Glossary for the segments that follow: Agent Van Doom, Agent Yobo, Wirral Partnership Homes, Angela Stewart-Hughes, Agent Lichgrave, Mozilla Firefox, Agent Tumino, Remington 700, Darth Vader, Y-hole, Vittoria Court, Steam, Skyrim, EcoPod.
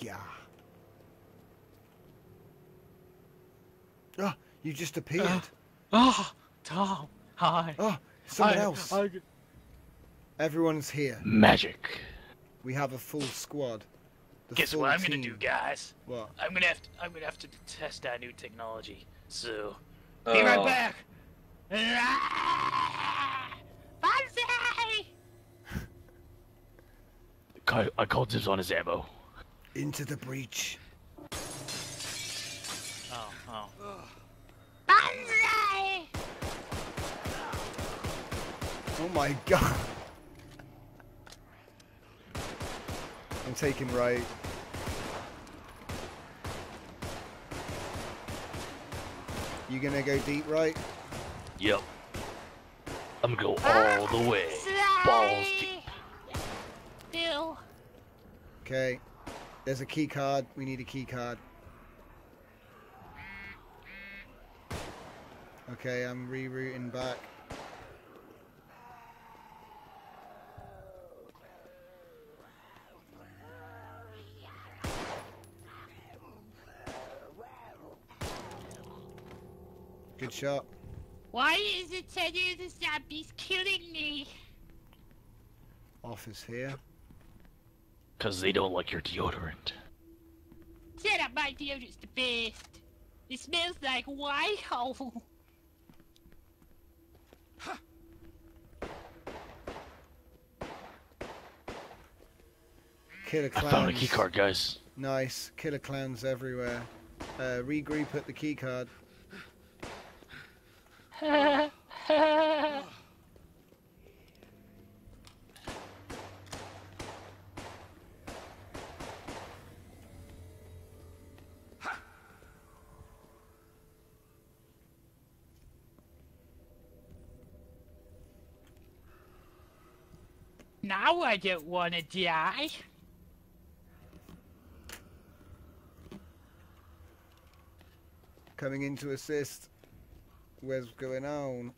Yeah. Oh, you just appeared. Oh, Tom. Hi. Oh, someone else. Everyone's here. Magic. We have a full squad. Guess what I'm gonna do, guys? What? I'm gonna have to test out new technology. So, be right back. I called this on his ammo. Into the breach. Banzai! Oh my god. I'm taking right. You gonna go deep right? Yep. I'm gonna go all the way. Balls deep. Bill. Okay. There's a key card. We need a key card. Okay, I'm rerouting back. Good shot. Why is it said the zombies killing me? Off is here. Because they don't like your deodorant. Shut up, my deodorant's the best. It smells like Whitehall. Huh. Killer clowns. I found a keycard, guys. Nice. Killer clowns everywhere. Regroup at the keycard. Now I don't want to die. Coming in to assist. What's going on?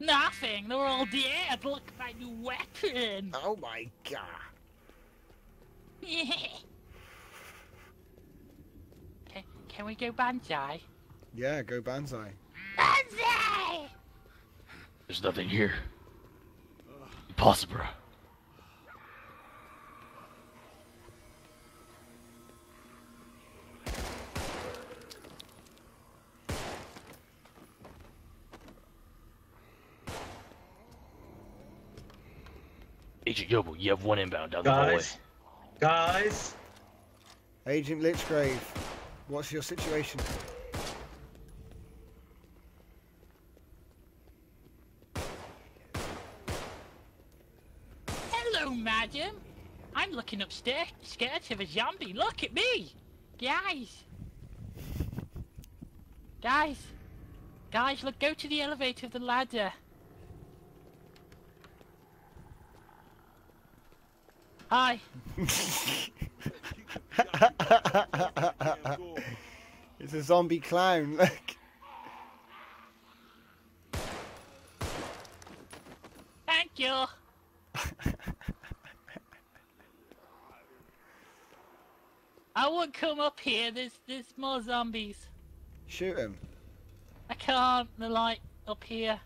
Nothing. They're all dead. Look at my new weapon. Oh my god. Can we go Banzai? Yeah, go Banzai. Banzai! There's nothing here. Impossible. Agent Yobo, you have one inbound down the hallway. Guys! Agent Lichgrave, what's your situation? Hello, madam. I'm looking upstairs, scared of a zombie. Look at me! Guys! Guys! Guys, look, go to the elevator of the ladder. Hi. It's a zombie clown, look. Thank you. I won't come up here, there's more zombies. Shoot him. I can't, the light up here.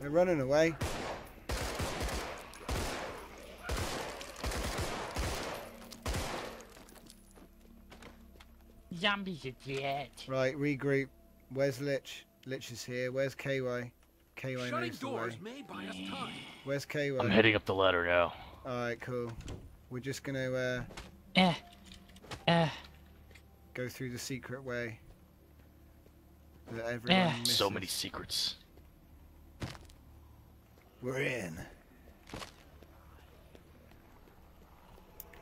They're running away. Zombies are dead. Right, regroup. Where's Lich? Lich is here. Where's KY? KY knows the way. Where's KY? I'm heading up the ladder now. Alright, cool. We're just gonna go through the secret way that everyone misses. So many secrets. We're in.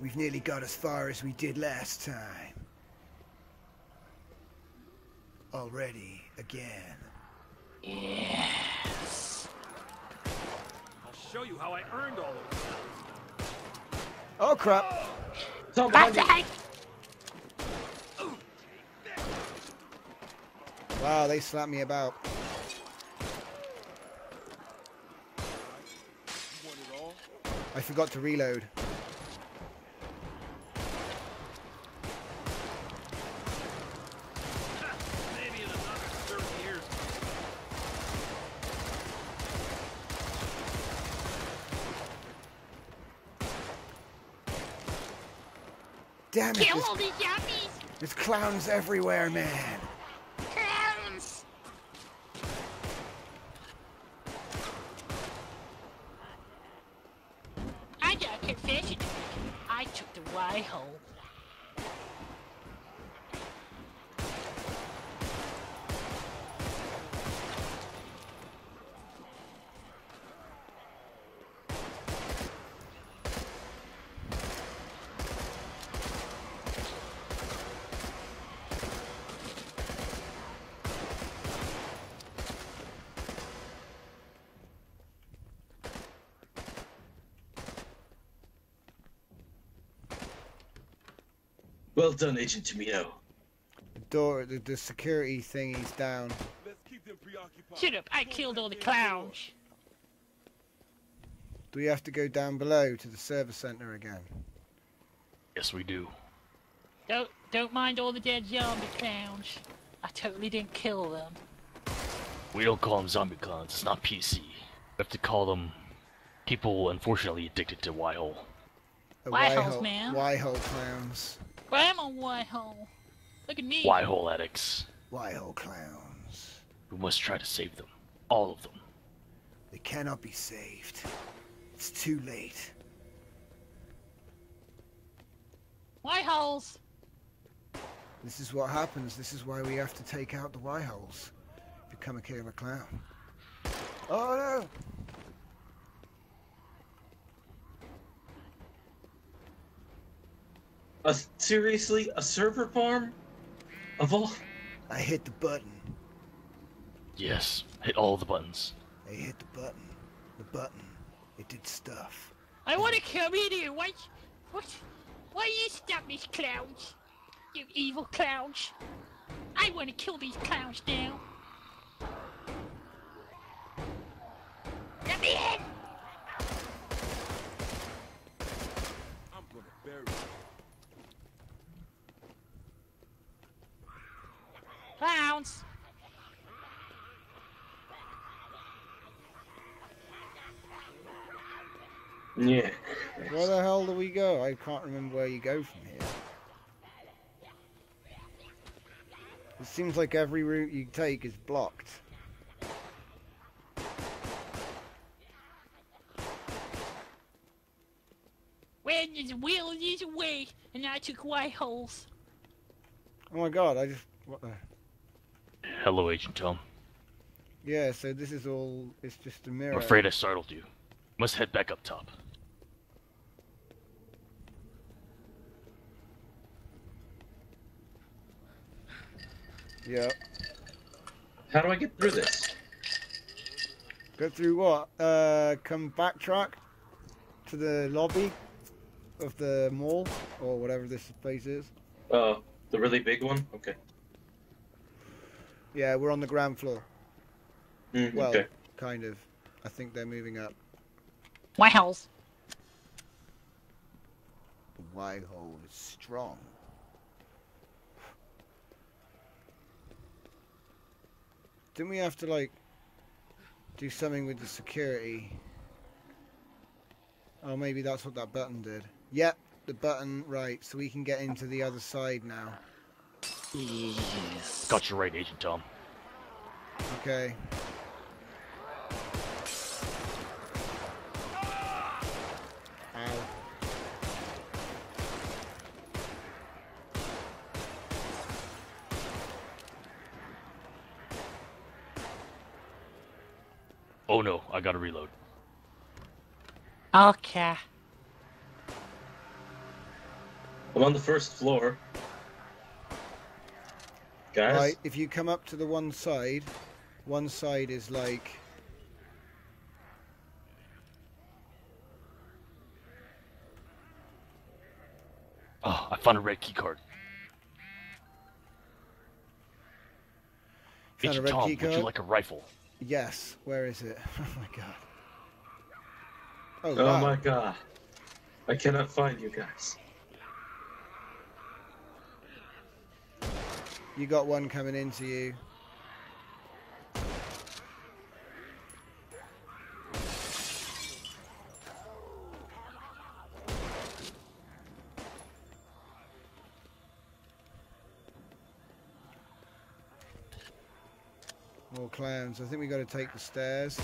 We've nearly got as far as we did last time. Already again. Yes. I'll show you how I earned all of this. Oh crap. So wow, they slapped me about. I forgot to reload. Damn it! Kill all these yuppies! There's clowns everywhere, man. Clowns. I got a confession. I took the Y hole. Well done, Agent Tumino. The door, the security thingy's down. Let's keep them preoccupied. Shut up, I killed all the clowns. Do we have to go down below to the server center again? Yes, we do. Don't mind all the dead zombie clowns. I totally didn't kill them. We don't call them zombie clowns, it's not PC. We have to call them people unfortunately addicted to Y-hole. Y-holes, man. Y-hole clowns. Well, I'm a Y-hole. Look at me. Y-hole addicts. Y-hole clowns. We must try to save them. All of them. They cannot be saved. It's too late. Y-holes! This is what happens. This is why we have to take out the Y-holes. Become a killer clown. Oh no! Seriously? A server farm? Of all? I hit the button. Yes, hit all the buttons. I hit the button. The button. It did stuff. I want to come in here. Why you stop these clowns? You evil clowns. I want to kill these clowns now. Let me in! I'm gonna bury you. Clowns! Yeah. Where the hell do we go? I can't remember where you go from here. It seems like every route you take is blocked. When the wheel is away, and I took white holes. Oh my god, I just... what the... Hello, Agent Tom. Yeah, so this is all... it's just a mirror. I'm afraid I startled you. Must head back up top. Yeah. How do I get through this? Go through what? Come backtrack to the lobby of the mall, or whatever this place is. The really big one? Okay. Yeah, we're on the ground floor. Well, okay. Kind of. I think they're moving up. Y-holes. The Y-hole is strong. Didn't we have to, like, do something with the security? Oh, maybe that's what that button did. Yep, the button, right, so we can get into the other side now. Yes. Got you right, Agent Tom. Okay. Ow. Oh no, I gotta reload. Okay. I'm on the first floor. Guys? Right, if you come up to the one side is like... Oh, I found a red keycard. Agent Tom, would you like a rifle? Yes, where is it? Oh my god. Oh, wow. My god. I cannot find you guys. You got one coming into you. More clowns. I think we got to take the stairs.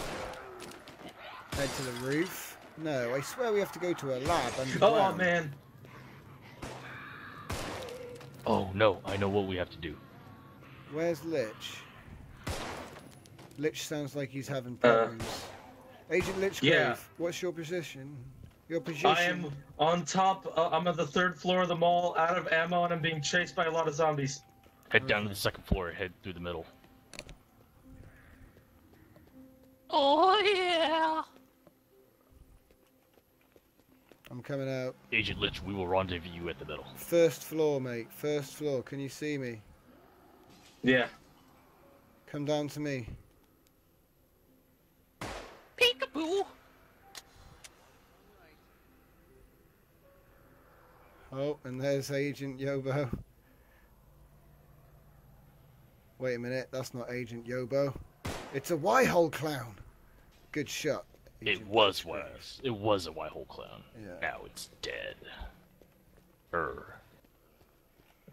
Head to the roof. No, I swear we have to go to a lab underground. Oh, man. Oh, no. I know what we have to do. Where's Lich? Lich sounds like he's having problems. Agent Lichgrave, what's your position? Your position? I am on top. I'm on the 3rd floor of the mall, out of ammo, and I'm being chased by a lot of zombies. Head down to the 2nd floor. Head through the middle. Oh, yeah! I'm coming out. Agent Lich, we will rendezvous you at the middle. 1st floor, mate. 1st floor. Can you see me? Yeah. Come down to me. Peekaboo! Oh, and there's Agent Yobo. Wait a minute. That's not Agent Yobo. It's a Y-hole clown. Good shot. Agent Lichgrave. It was a Y-hole clown. Yeah. Now it's dead.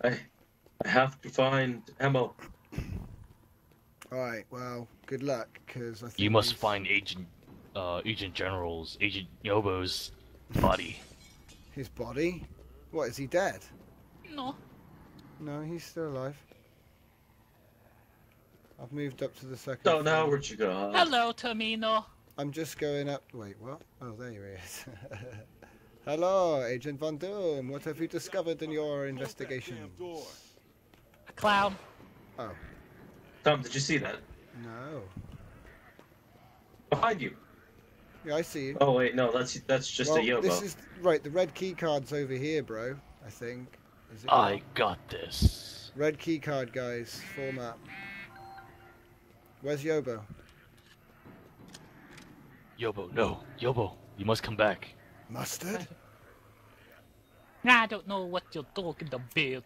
I have to find ammo. Alright, well, good luck, because I think you must find Agent Yobo's body. His body? What, is he dead? No. No, he's still alive. I've moved up to the 2nd. Oh, now where'd you go? Hello, Tumino. I'm just going up. Wait, what? Oh, there he is. Hello, Agent Van Doom. What have you discovered in your investigation? A clown. Oh. Tom, did you see that? No. Behind you. Yeah, I see you. Oh wait, no, that's just a Yobo. This is right. The red key card's over here, bro. I think. Is it I got this. Red key card, guys. Full map. Where's Yobo? Yobo, no. Yobo, you must come back. Mustard? I don't know what you're talking about.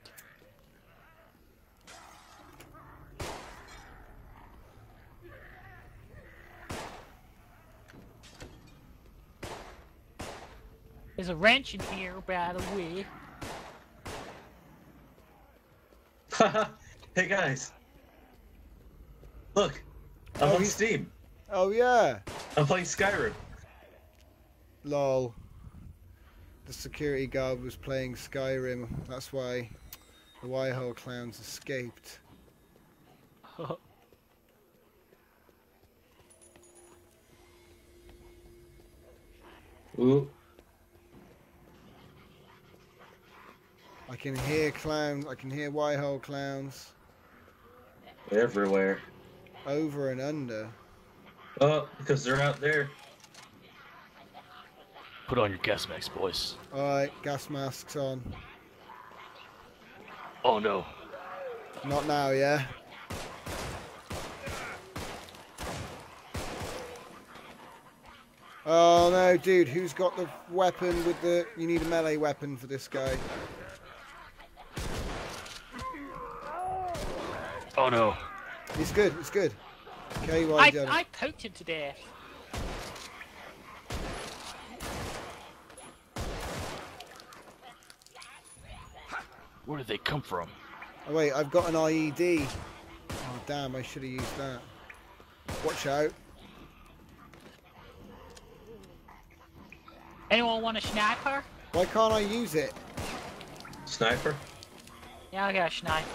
There's a wrench in here, by the way. Hey guys. Look, I'm on Steam. Oh yeah. I'm playing Skyrim. Lol. The security guard was playing Skyrim. That's why the Y-hole clowns escaped. Ooh. I can hear clowns. I can hear Y-hole clowns. Everywhere. Over and under. Oh, because they're out there. Put on your gas masks, boys. Alright, gas masks on. Oh no. Not now, yeah? Oh no, dude, who's got the weapon with the... You need a melee weapon for this guy. Oh no. It's good, it's good. KY I poked him to death. Where did they come from? Oh wait, I've got an IED. Oh damn, I should have used that. Watch out. Anyone want a sniper? Why can't I use it? Sniper? Yeah, I got a sniper.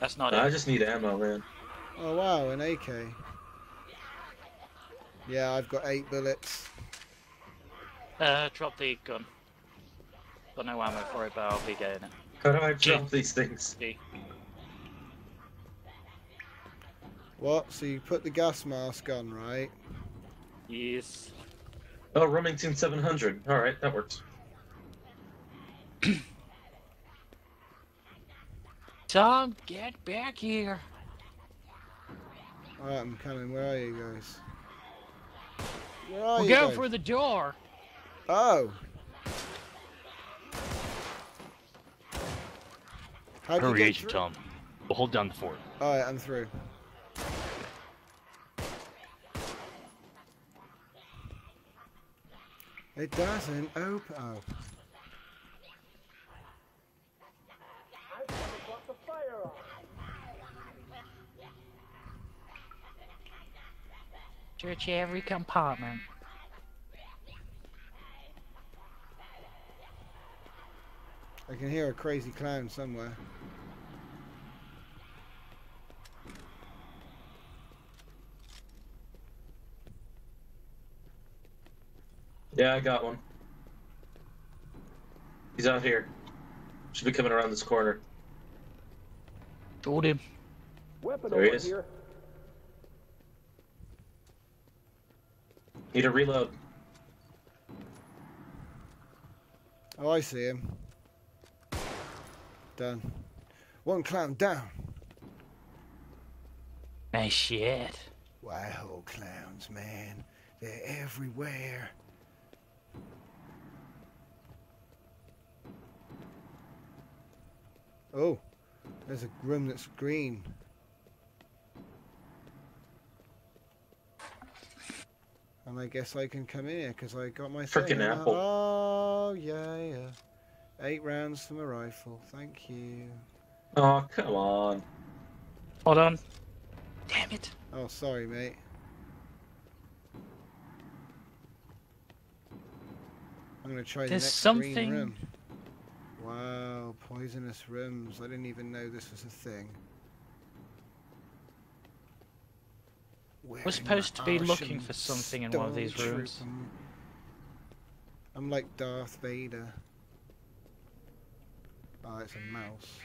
That's not it. I just need ammo, man. Oh wow, an AK. Yeah, I've got 8 bullets. Drop the gun. Got no ammo for it, but I'll be getting it. How do I drop these things? What? So you put the gas mask on, right? Yes. Oh, Remington 700. Alright, that works. Tom, get back here. Alright, I'm coming. Where are you guys? We're going for the door. Oh. How'd you get through? Tom. We'll hold down the fort. Alright, I'm through. It doesn't open. Oh. Search every compartment. I can hear a crazy clown somewhere. Yeah, I got one. He's out here. Should be coming around this corner. Told him. There he is. Need a reload. Oh, I see him. Done. One clown down. Nice shit. Wow, clowns, man. They're everywhere. Oh, there's a room that's green. And I guess I can come in here because I got my frickin' apple. Oh, yeah, yeah. 8 rounds for my rifle. Thank you. Oh, come on. Hold on. Damn it. Oh, sorry, mate. I'm going to try the next green room. Wow, poisonous rooms. I didn't even know this was a thing. We're supposed to be looking for something in one of these rooms. I'm like Darth Vader. Oh, it's a mouse.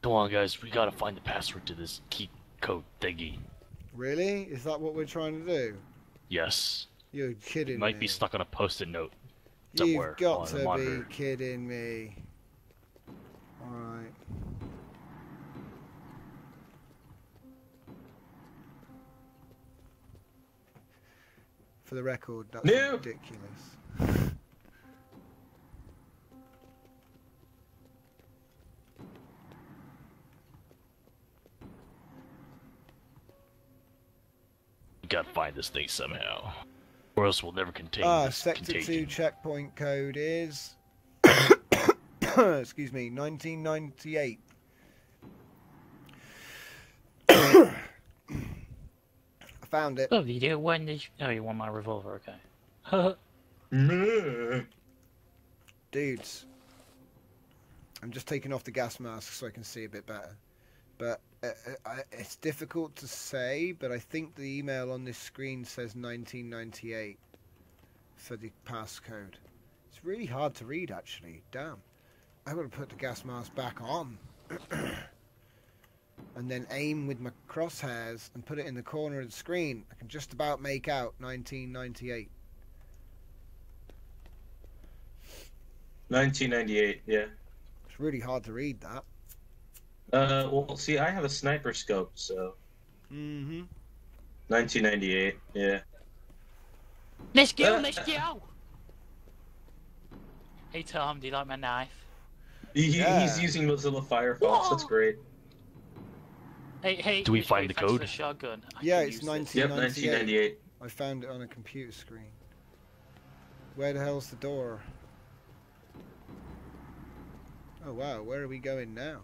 Come on, guys. We gotta find the password to this key code thingy. Really? Is that what we're trying to do? Yes. You're kidding me. It might be stuck on a post-it note. You've got to be kidding me. Alright. For the record, that's ridiculous. We gotta find this thing somehow. Or else we'll never contain this Sector contagion. 2 checkpoint code is... excuse me, 1998. I found it. Oh, you do want this... Oh, you want my revolver, okay. Dudes. I'm just taking off the gas mask so I can see a bit better. But... it's difficult to say, but I think the email on this screen says 1998 for the passcode. It's really hard to read, actually. Damn. I'm going to put the gas mask back on. And then aim with my crosshairs and put it in the corner of the screen. I can just about make out 1998. 1998, yeah. It's really hard to read that. Well, see, I have a sniper scope, so... 1998, yeah. Let's go, let's go! Hey, Tom, do you like my knife? He's using Mozilla Firefox, that's great. Hey, hey, do we find the code? The shotgun? Yeah, it's 1998. Yep, 1998. I found it on a computer screen. Where the hell's the door? Oh, wow, where are we going now?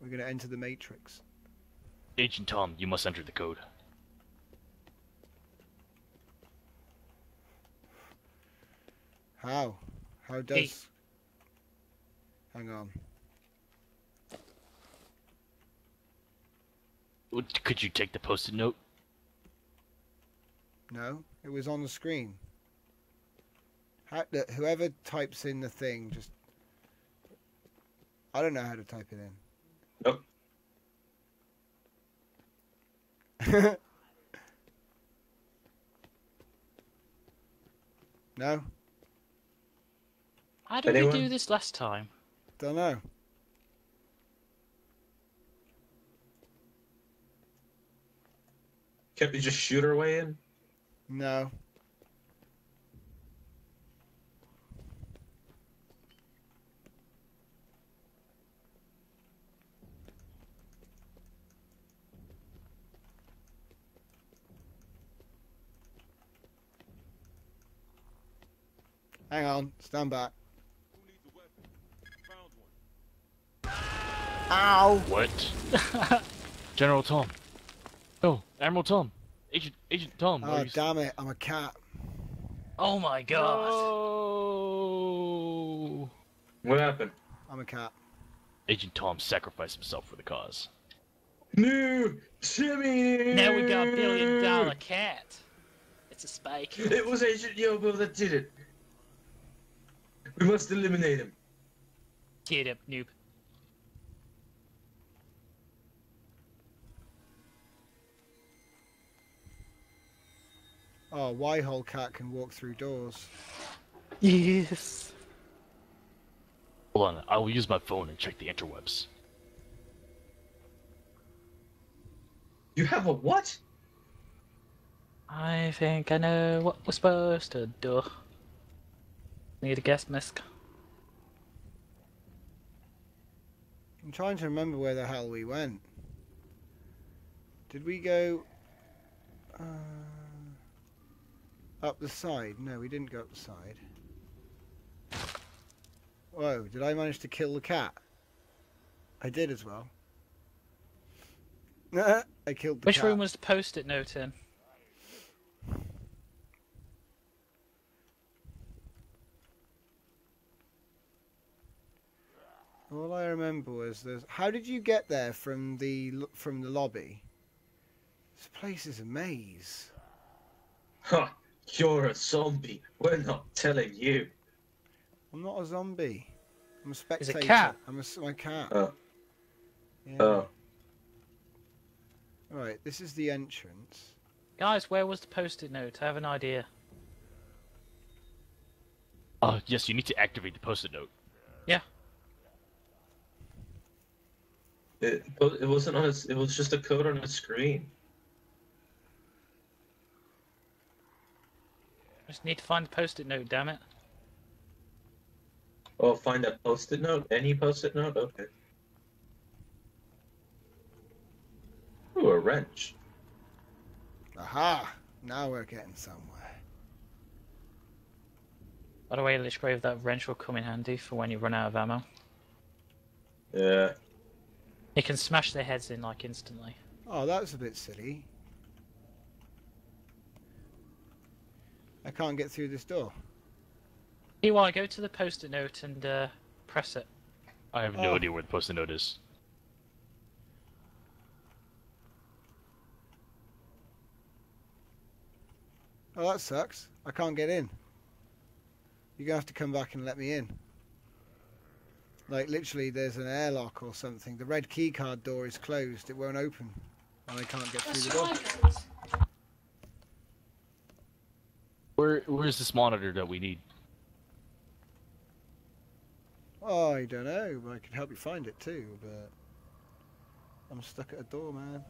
We're going to enter the Matrix. Agent Tom, you must enter the code. How? How does... Hey. Hang on. Could you take the post-it note? No, it was on the screen. Whoever types in the thing, just... I don't know how to type it in. Nope. No? How did we do this last time? Don't know. Can't we just shoot our way in? No. Hang on, stand back. Who needs a weapon? Found one. Ow! What? General Tom. Oh, Admiral Tom. Agent Tom. Oh, damn it, I'm a cat. Oh my god. Oh. What happened? I'm a cat. Agent Tom sacrificed himself for the cause. No! Jimmy! Now we got $1 billion cat. It's a spike. It was Agent Yobo that did it. We must eliminate him. Get up, noob. Oh, Y-hole cat can walk through doors. Yes. Hold on, I will use my phone and check the interwebs. You have a what? I think I know what we're supposed to do. Need a gas mask. I'm trying to remember where the hell we went. Did we go up the side? No, we didn't go up the side. Whoa, did I manage to kill the cat? I did as well. I killed the cat. Which room was the post-it note in? All I remember was this. How did you get there from the lobby? This place is a maze. Ha! You're a zombie. We're not telling you. I'm not a zombie. I'm a spectator. It's a cat. I'm a cat. Oh. Yeah. Oh. Right. This is the entrance. Guys, where was the post-it note? I have an idea. Oh yes, you need to activate the post-it note. Yeah. It wasn't on its, it was just a code on a screen. I just need to find the post-it note, damn it. Oh, find a post-it note? Any post-it note? Okay. Ooh, a wrench. Aha! Now we're getting somewhere. By the way, Lichgrave, that wrench will come in handy for when you run out of ammo. Yeah. It can smash their heads in, like, instantly. Oh, that was a bit silly. I can't get through this door. Meanwhile, go to the post-it note and press it. I have no idea where the post-it note is. Oh, that sucks. I can't get in. You're gonna have to come back and let me in. Like, literally, there's an airlock or something. The red keycard door is closed. It won't open. And I can't get through the door. Where's this monitor that we need? Oh, I don't know. I could help you find it, too, but... I'm stuck at a door, man.